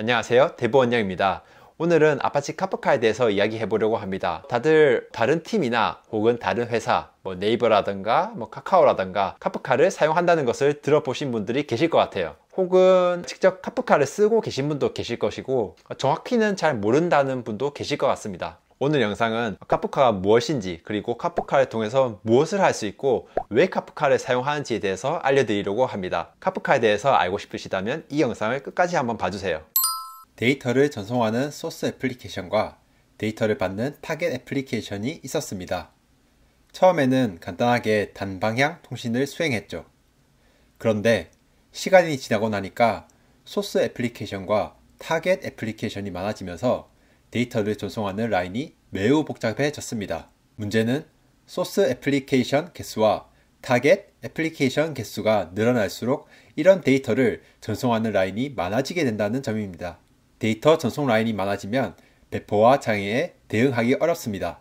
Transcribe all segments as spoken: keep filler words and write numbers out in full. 안녕하세요, 대부원영입니다. 오늘은 아파치 카프카에 대해서 이야기해 보려고 합니다. 다들 다른 팀이나 혹은 다른 회사, 뭐 네이버라든가 뭐 카카오라든가 카프카를 사용한다는 것을 들어보신 분들이 계실 것 같아요. 혹은 직접 카프카를 쓰고 계신 분도 계실 것이고, 정확히는 잘 모른다는 분도 계실 것 같습니다. 오늘 영상은 카프카가 무엇인지, 그리고 카프카를 통해서 무엇을 할 수 있고 왜 카프카를 사용하는지에 대해서 알려드리려고 합니다. 카프카에 대해서 알고 싶으시다면 이 영상을 끝까지 한번 봐주세요. 데이터를 전송하는 소스 애플리케이션과 데이터를 받는 타겟 애플리케이션이 있었습니다. 처음에는 간단하게 단방향 통신을 수행했죠. 그런데 시간이 지나고 나니까 소스 애플리케이션과 타겟 애플리케이션이 많아지면서 데이터를 전송하는 라인이 매우 복잡해졌습니다. 문제는 소스 애플리케이션 개수와 타겟 애플리케이션 개수가 늘어날수록 이런 데이터를 전송하는 라인이 많아지게 된다는 점입니다. 데이터 전송 라인이 많아지면 배포와 장애에 대응하기 어렵습니다.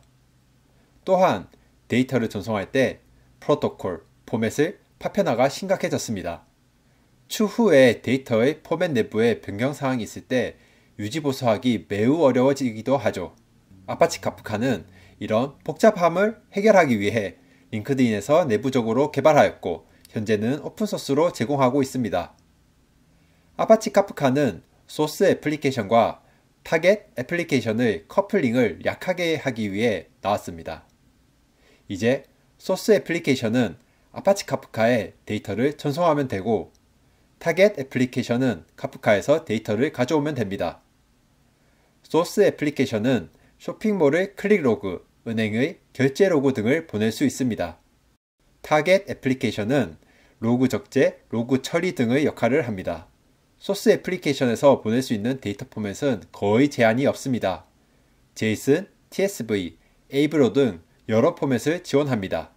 또한 데이터를 전송할 때 프로토콜, 포맷을 파편화가 심각해졌습니다. 추후에 데이터의 포맷 내부에 변경 사항이 있을 때 유지보수하기 매우 어려워지기도 하죠. 아파치 카프카는 이런 복잡함을 해결하기 위해 링크드인에서 내부적으로 개발하였고, 현재는 오픈소스로 제공하고 있습니다. 아파치 카프카는 소스 애플리케이션과 타겟 애플리케이션의 커플링을 약하게 하기 위해 나왔습니다. 이제 소스 애플리케이션은 아파치 카프카에 데이터를 전송하면 되고, 타겟 애플리케이션은 카프카에서 데이터를 가져오면 됩니다. 소스 애플리케이션은 쇼핑몰의 클릭 로그, 은행의 결제 로그 등을 보낼 수 있습니다. 타겟 애플리케이션은 로그 적재, 로그 처리 등의 역할을 합니다. 소스 애플리케이션에서 보낼 수 있는 데이터 포맷은 거의 제한이 없습니다. 제이슨, 티에스브이, 에이브로 등 여러 포맷을 지원합니다.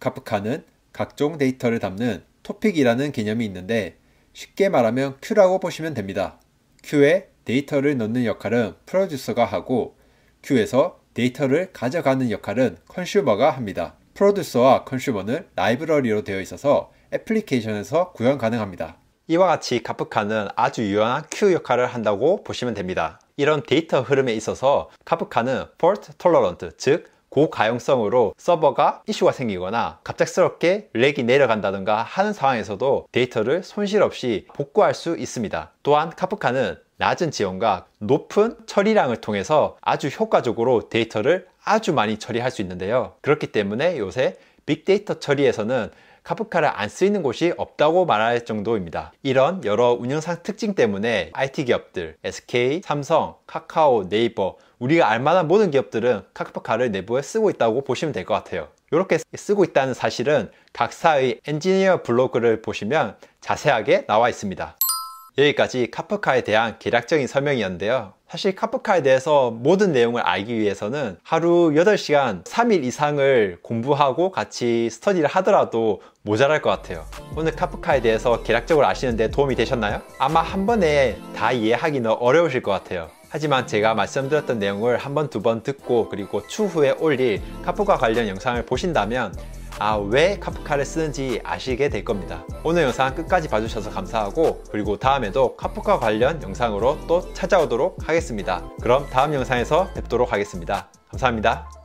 카프카는 각종 데이터를 담는 토픽이라는 개념이 있는데, 쉽게 말하면 큐라고 보시면 됩니다. 큐에 데이터를 넣는 역할은 프로듀서가 하고, 큐에서 데이터를 가져가는 역할은 컨슈머가 합니다. 프로듀서와 컨슈머는 라이브러리로 되어 있어서 애플리케이션에서 구현 가능합니다. 이와 같이 카프카는 아주 유용한 큐 역할을 한다고 보시면 됩니다. 이런 데이터 흐름에 있어서 카프카는 Fault Tolerant, 즉 고가용성으로 서버가 이슈가 생기거나 갑작스럽게 렉이 내려간다든가 하는 상황에서도 데이터를 손실 없이 복구할 수 있습니다. 또한 카프카는 낮은 지원과 높은 처리량을 통해서 아주 효과적으로 데이터를 아주 많이 처리할 수 있는데요. 그렇기 때문에 요새 빅데이터 처리에서는 카프카를 안 쓰이는 곳이 없다고 말할 정도입니다. 이런 여러 운영상 특징 때문에 아이티 기업들, 에스케이, 삼성, 카카오, 네이버, 우리가 알만한 모든 기업들은 카프카를 내부에 쓰고 있다고 보시면 될 것 같아요. 이렇게 쓰고 있다는 사실은 각사의 엔지니어 블로그를 보시면 자세하게 나와 있습니다. 여기까지 카프카에 대한 개략적인 설명이었는데요. 사실 카프카에 대해서 모든 내용을 알기 위해서는 하루 여덟 시간, 삼 일 이상을 공부하고 같이 스터디를 하더라도 모자랄 것 같아요. 오늘 카프카에 대해서 개략적으로 아시는데 도움이 되셨나요? 아마 한 번에 다 이해하기는 어려우실 것 같아요. 하지만 제가 말씀드렸던 내용을 한 번, 두 번 듣고, 그리고 추후에 올릴 카프카 관련 영상을 보신다면 아, 왜 카프카를 쓰는지 아시게 될 겁니다. 오늘 영상 끝까지 봐주셔서 감사하고, 그리고 다음에도 카프카 관련 영상으로 또 찾아오도록 하겠습니다. 그럼 다음 영상에서 뵙도록 하겠습니다. 감사합니다.